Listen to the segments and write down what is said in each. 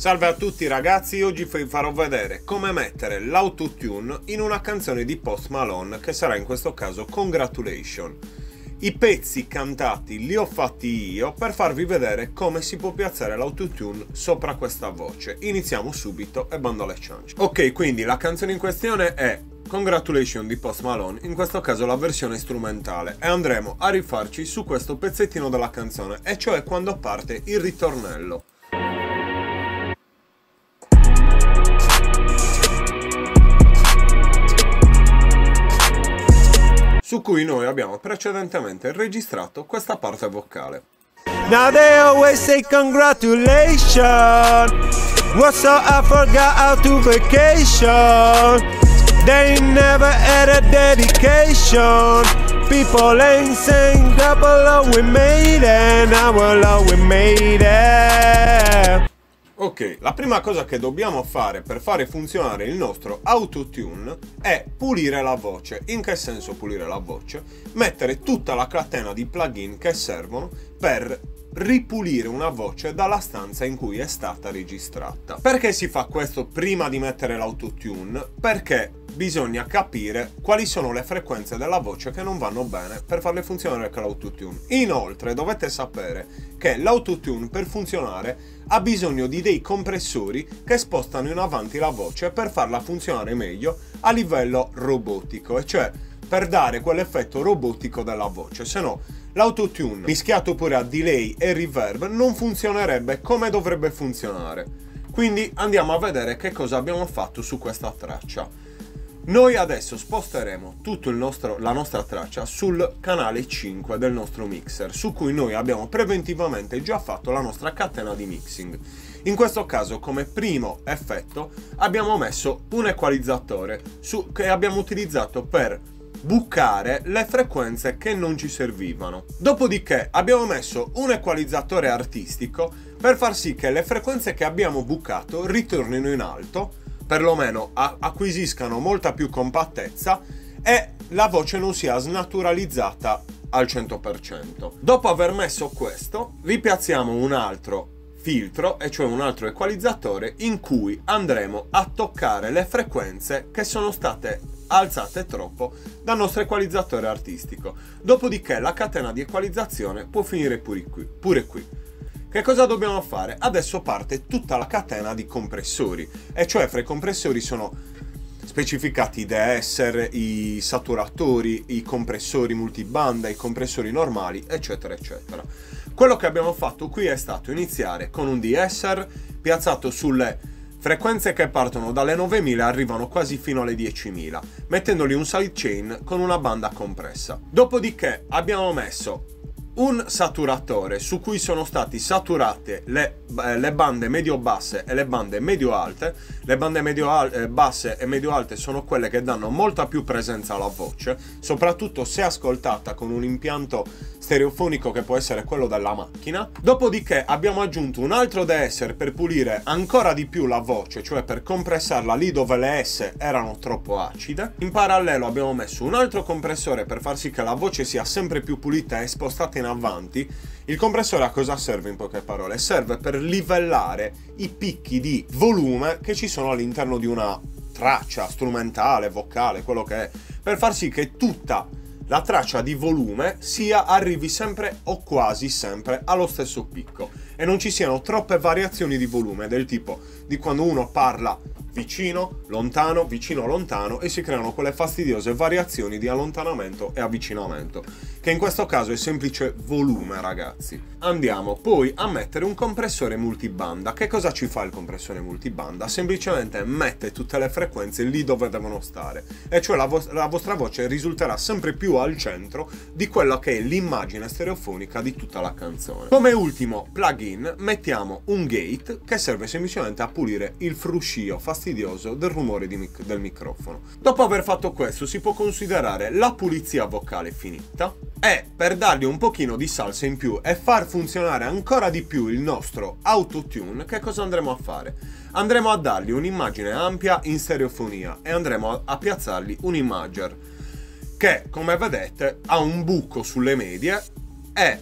Salve a tutti ragazzi, oggi vi farò vedere come mettere l'autotune in una canzone di Post Malone, che sarà in questo caso Congratulations. I pezzi cantati li ho fatti io per farvi vedere come si può piazzare l'autotune sopra questa voce. Iniziamo subito e bando alle ciance. Ok, quindi la canzone in questione è Congratulations di Post Malone, in questo caso la versione strumentale, e andremo a rifarci su questo pezzettino della canzone, e cioè quando parte il ritornello. Su cui noi abbiamo precedentemente registrato questa parte vocale. Now they always say congratulations, what's up I forgot how to vacation. They never had a dedication. People ain't saying God below we made it, now below we made it. Ok, la prima cosa che dobbiamo fare per fare funzionare il nostro autotune è pulire la voce. In che senso pulire la voce? Mettere tutta la catena di plugin che servono per ripulire una voce dalla stanza in cui è stata registrata. Perché si fa questo prima di mettere l'autotune? Perché bisogna capire quali sono le frequenze della voce che non vanno bene per farle funzionare con l'autotune. Inoltre dovete sapere che l'autotune per funzionare ha bisogno di dei compressori che spostano in avanti la voce per farla funzionare meglio a livello robotico, e cioè per dare quell'effetto robotico della voce, se no l'autotune mischiato pure a delay e reverb non funzionerebbe come dovrebbe funzionare. Quindi andiamo a vedere che cosa abbiamo fatto su questa traccia. Noi adesso sposteremo tutta la nostra traccia sul canale 5 del nostro mixer, su cui noi abbiamo preventivamente già fatto la nostra catena di mixing. In questo caso, come primo effetto, abbiamo messo un equalizzatore che abbiamo utilizzato per bucare le frequenze che non ci servivano. Dopodiché abbiamo messo un equalizzatore artistico per far sì che le frequenze che abbiamo bucato ritornino in alto, perlomeno acquisiscano molta più compattezza e la voce non sia snaturalizzata al 100%. Dopo aver messo questo, ripiazziamo un altro filtro, e cioè un altro equalizzatore, in cui andremo a toccare le frequenze che sono state alzate troppo dal nostro equalizzatore artistico. Dopodiché la catena di equalizzazione può finire pure qui. Che cosa dobbiamo fare? Adesso parte tutta la catena di compressori, e cioè fra i compressori sono specificati i DSR, i saturatori, i compressori multibanda, i compressori normali, eccetera eccetera. Quello che abbiamo fatto qui è stato iniziare con un DSR piazzato sulle frequenze che partono dalle 9000 arrivano quasi fino alle 10.000, mettendoli un sidechain con una banda compressa. Dopodiché abbiamo messo un saturatore su cui sono state saturate le bande medio-basse e le bande medio-alte. Le bande medio-basse e medio-alte sono quelle che danno molta più presenza alla voce, soprattutto se ascoltata con un impianto stereofonico che può essere quello della macchina. Dopodiché abbiamo aggiunto un altro DSR per pulire ancora di più la voce, cioè per compressarla lì dove le S erano troppo acide. In parallelo abbiamo messo un altro compressore per far sì che la voce sia sempre più pulita e spostata in avanti. Il compressore a cosa serve in poche parole? Serve per livellare i picchi di volume che ci sono all'interno di una traccia strumentale, vocale, quello che è, per far sì che tutta la traccia di volume arrivi sempre o quasi sempre allo stesso picco e non ci siano troppe variazioni di volume, del tipo di quando uno parla vicino, lontano, e si creano quelle fastidiose variazioni di allontanamento e avvicinamento, che in questo caso è semplice volume, ragazzi. Andiamo poi a mettere un compressore multibanda. Che cosa ci fa il compressore multibanda? Semplicemente mette tutte le frequenze lì dove devono stare, e cioè la vostra voce risulterà sempre più al centro di quella che è l'immagine stereofonica di tutta la canzone. Come ultimo plugin mettiamo un gate che serve semplicemente a pulire il fruscio fastidioso del rumore del microfono. Dopo aver fatto questo si può considerare la pulizia vocale finita, e per dargli un pochino di salsa in più e far funzionare ancora di più il nostro autotune, che cosa andremo a fare? Andremo a dargli un'immagine ampia in stereofonia e andremo a piazzargli un imager che, come vedete, ha un buco sulle medie e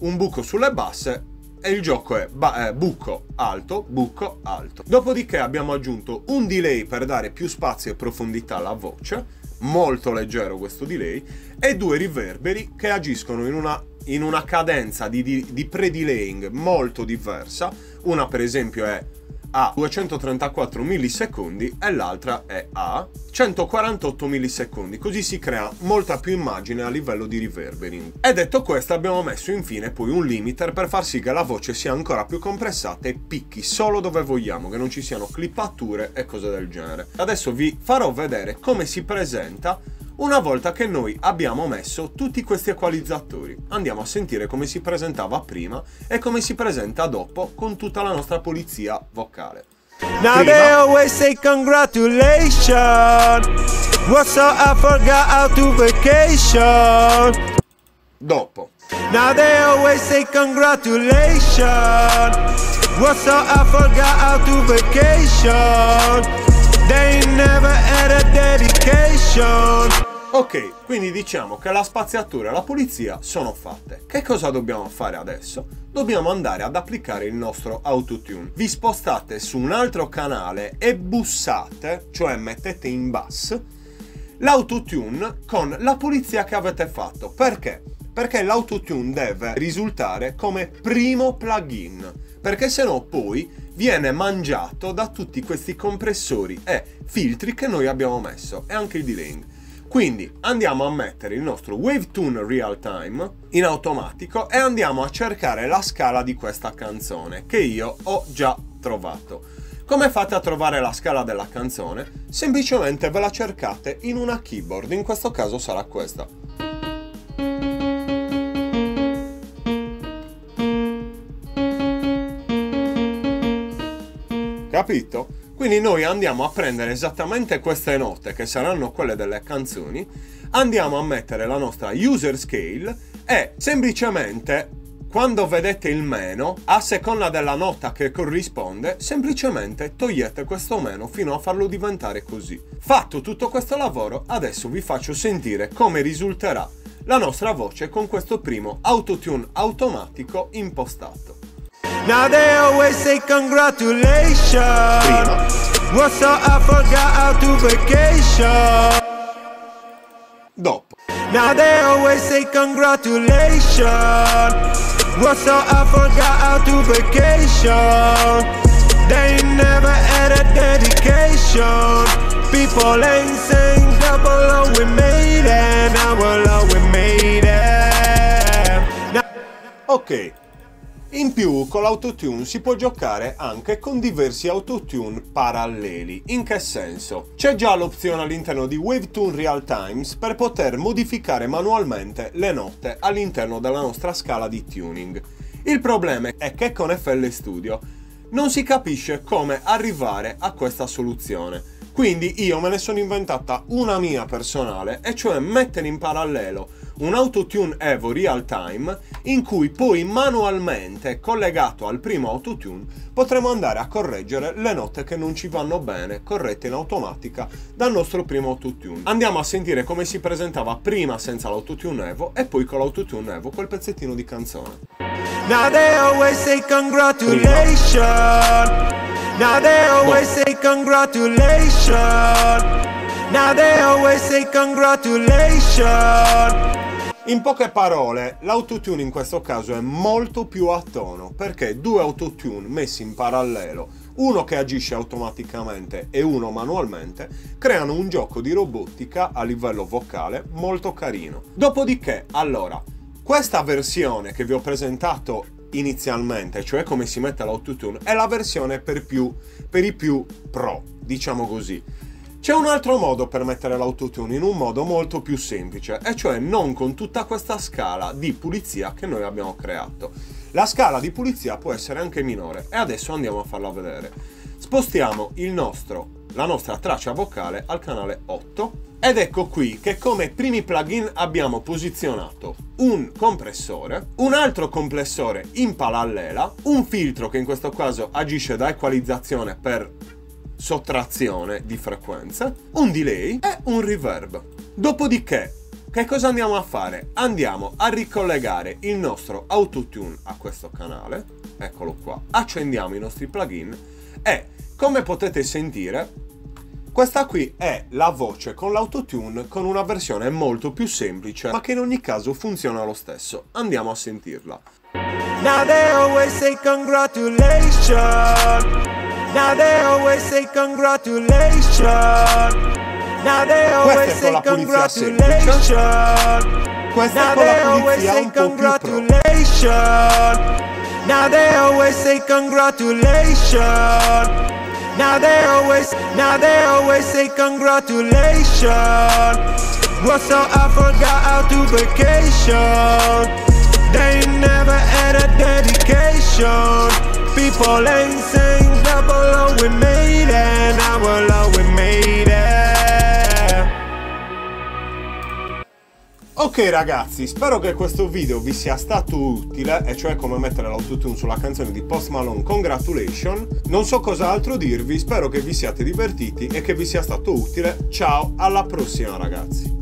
un buco sulle basse e il gioco è buco alto, buco alto. Dopodiché abbiamo aggiunto un delay per dare più spazio e profondità alla voce, molto leggero questo delay, e due riverberi che agiscono in una cadenza di pre-delaying molto diversa. Una per esempio è a 234 millisecondi e l'altra è a 148 millisecondi, così si crea molta più immagine a livello di reverbering. E detto questo, abbiamo messo infine poi un limiter per far sì che la voce sia ancora più compressata e picchi solo dove vogliamo, che non ci siano clippature e cose del genere. Adesso vi farò vedere come si presenta una volta che noi abbiamo messo tutti questi equalizzatori. Andiamo a sentire come si presentava prima e come si presenta dopo con tutta la nostra polizia vocale. Now they always say congratulations, what's up I forgot how to vacation. Dopo. Now they always say congratulations, what's up I forgot how to vacation. They never had a dedication. Ok, quindi diciamo che la spaziatura e la pulizia sono fatte. Che cosa dobbiamo fare adesso? Dobbiamo andare ad applicare il nostro autotune. Vi spostate su un altro canale e bussate, cioè mettete in bass, l'autotune con la pulizia che avete fatto. Perché? Perché l'autotune deve risultare come primo plugin, perché sennò poi viene mangiato da tutti questi compressori e filtri che noi abbiamo messo, e anche il delaying. Quindi andiamo a mettere il nostro Wave Tune Real Time in automatico e andiamo a cercare la scala di questa canzone che io ho già trovato. Come fate a trovare la scala della canzone? Semplicemente ve la cercate in una keyboard, in questo caso sarà questa. Capito? Quindi noi andiamo a prendere esattamente queste note, che saranno quelle delle canzoni, andiamo a mettere la nostra user scale e semplicemente quando vedete il meno, a seconda della nota che corrisponde, semplicemente togliete questo meno fino a farlo diventare così. Fatto tutto questo lavoro, adesso vi faccio sentire come risulterà la nostra voce con questo primo autotune automatico impostato. Now they always say congratulations. Prima. What's up I forgot how to vacation. Dopo. Now they always say congratulations. What's up I forgot how to vacation. They never had a dedication. People ain't saying double oh we made it. Now we'll oh we made it. Now... Ok. In più con l'autotune si può giocare anche con diversi autotune paralleli. In che senso? C'è già l'opzione all'interno di Wave Tune Real Times per poter modificare manualmente le note all'interno della nostra scala di tuning. Il problema è che con FL Studio non si capisce come arrivare a questa soluzione. Quindi io me ne sono inventata una mia personale, e cioè mettere in parallelo un AutoTune Evo Real Time in cui poi manualmente, collegato al primo AutoTune, potremo andare a correggere le note che non ci vanno bene, corrette in automatica dal nostro primo AutoTune. Andiamo a sentire come si presentava prima senza l'AutoTune Evo e poi con l'AutoTune Evo quel pezzettino di canzone. Now they always say congratulations. Now they always say congratulations. Now they always say congratulations. In poche parole, l'autotune in questo caso è molto più a tono, perché due autotune messi in parallelo, uno che agisce automaticamente e uno manualmente, creano un gioco di robotica a livello vocale molto carino. Dopodiché, allora, questa versione che vi ho presentato inizialmente, cioè come si mette l'autotune, è la versione per i più pro, diciamo così. C'è un altro modo per mettere l'autotune, in un modo molto più semplice, e cioè non con tutta questa scala di pulizia che noi abbiamo creato. La scala di pulizia può essere anche minore e adesso andiamo a farla vedere. Spostiamo la nostra traccia vocale al canale 8 ed ecco qui che come primi plugin abbiamo posizionato un compressore, un altro compressore in parallela, un filtro che in questo caso agisce da equalizzazione per sottrazione di frequenze, un delay e un reverb. Dopodiché, Che cosa andiamo a fare? Andiamo a ricollegare il nostro AutoTune a questo canale, eccolo qua, accendiamo i nostri plugin e come potete sentire questa qui è la voce con l'AutoTune con una versione molto più semplice ma che in ogni caso funziona lo stesso. Andiamo a sentirla. Now they always say congratulations. Now they always say congratulations. Questa è con la pulizia semplice, questa è con la pulizia un po' più pro. Now they always say congratulations. Now they always say congratulations. What's up, I forgot how to vacation. They never had a dedication. People ain't saying double O we made and I will always made it. Ok ragazzi, spero che questo video vi sia stato utile, e cioè come mettere l'autotune sulla canzone di Post Malone Congratulations. Non so cos'altro dirvi, spero che vi siate divertiti e che vi sia stato utile. Ciao, alla prossima ragazzi!